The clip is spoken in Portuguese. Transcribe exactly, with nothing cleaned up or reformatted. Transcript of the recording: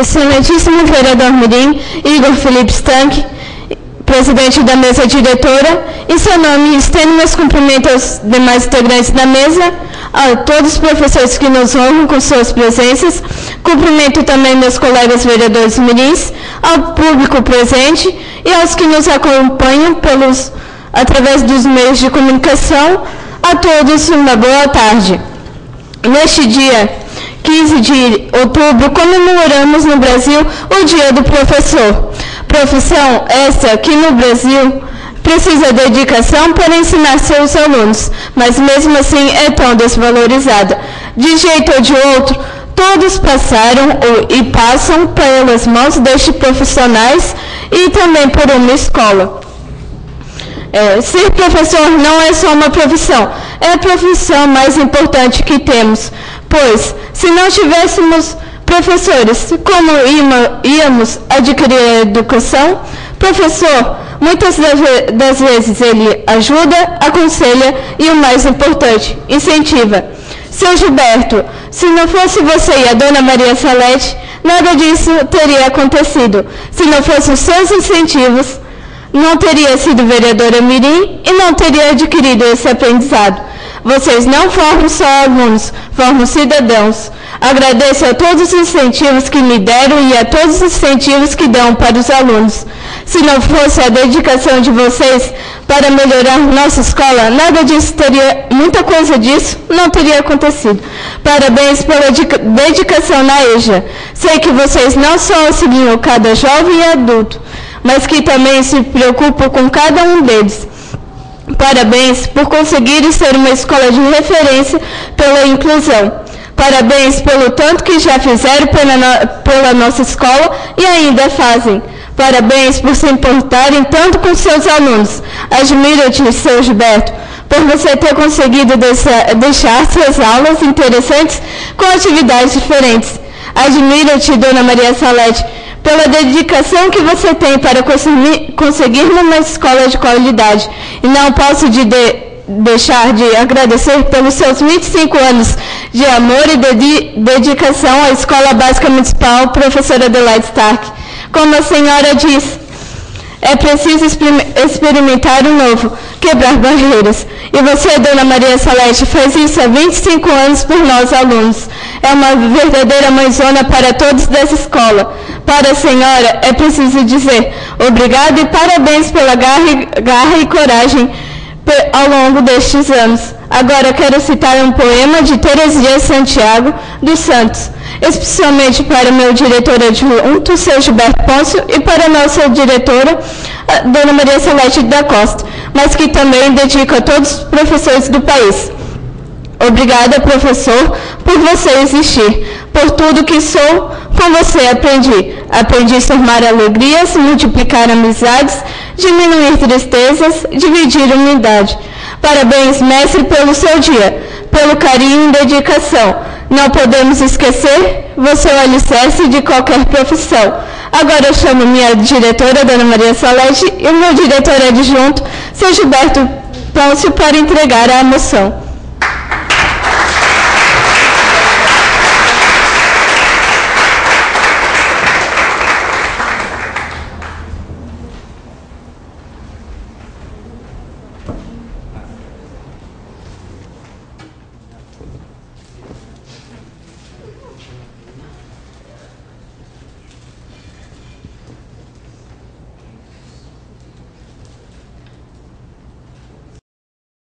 Excelentíssimo vereador Mirim, Igor Felipe Stank, presidente da mesa diretora, em seu nome estendo meus cumprimentos aos demais integrantes da mesa, a todos os professores que nos honram com suas presenças, cumprimento também meus colegas vereadores mirins, ao público presente e aos que nos acompanham pelos, através dos meios de comunicação. A todos uma boa tarde. Neste dia quinze de outubro, comemoramos no Brasil o Dia do Professor. Profissão essa que no Brasil precisa de dedicação para ensinar seus alunos, mas mesmo assim é tão desvalorizada. De jeito ou de outro, todos passaram ou, e passam pelas mãos destes profissionais e também por uma escola. É, ser professor não é só uma profissão, é a profissão mais importante que temos, pois se não tivéssemos professores, como íamos adquirir a educação? Professor, muitas das vezes ele ajuda, aconselha e, o mais importante, incentiva. Seu Gilberto, se não fosse você e a dona Maria Salete, nada disso teria acontecido. Se não fossem os seus incentivos, não teria sido vereadora mirim e não teria adquirido esse aprendizado. Vocês não formam só alunos, formam cidadãos. Agradeço a todos os incentivos que me deram e a todos os incentivos que dão para os alunos. Se não fosse a dedicação de vocês para melhorar nossa escola, nada disso teria, muita coisa disso não teria acontecido. Parabéns pela dedicação na E J A. Sei que vocês não só auxiliam cada jovem e adulto, mas que também se preocupam com cada um deles. Parabéns por conseguirem ser uma escola de referência pela inclusão. Parabéns pelo tanto que já fizeram pela, no, pela nossa escola e ainda fazem. Parabéns por se importarem tanto com seus alunos. Admiro-te, seu Gilberto, por você ter conseguido deixar, deixar suas aulas interessantes com atividades diferentes. Admiro-te, dona Maria Salete, pela dedicação que você tem para conseguir uma escola de qualidade. E não posso de de, deixar de agradecer pelos seus vinte e cinco anos de amor e de dedicação à Escola Básica Municipal, professora Adelaide Starke. Como a senhora diz, é preciso experimentar o novo, quebrar barreiras. E você, dona Maria Salete, faz isso há vinte e cinco anos por nós, alunos. É uma verdadeira mãezona para todos dessa escola. Para a senhora, é preciso dizer obrigado e parabéns pela garra, garra e coragem ao longo destes anos. Agora quero citar um poema de Teresia Santiago dos Santos, especialmente para meu diretor adjunto, seu Gilberto Pôncio, e para nossa diretora, a dona Maria Celeste da Costa, mas que também dedico a todos os professores do país. Obrigada, professor, por você existir, por tudo que sou, com você aprendi. Aprendi a somar alegrias, multiplicar amizades, diminuir tristezas, dividir humildade. Parabéns, mestre, pelo seu dia, pelo carinho e dedicação. Não podemos esquecer, você é o alicerce de qualquer profissão. Agora eu chamo minha diretora, dona Maria Salete, e o meu diretor adjunto, seu Gilberto Pôncio, para entregar a moção.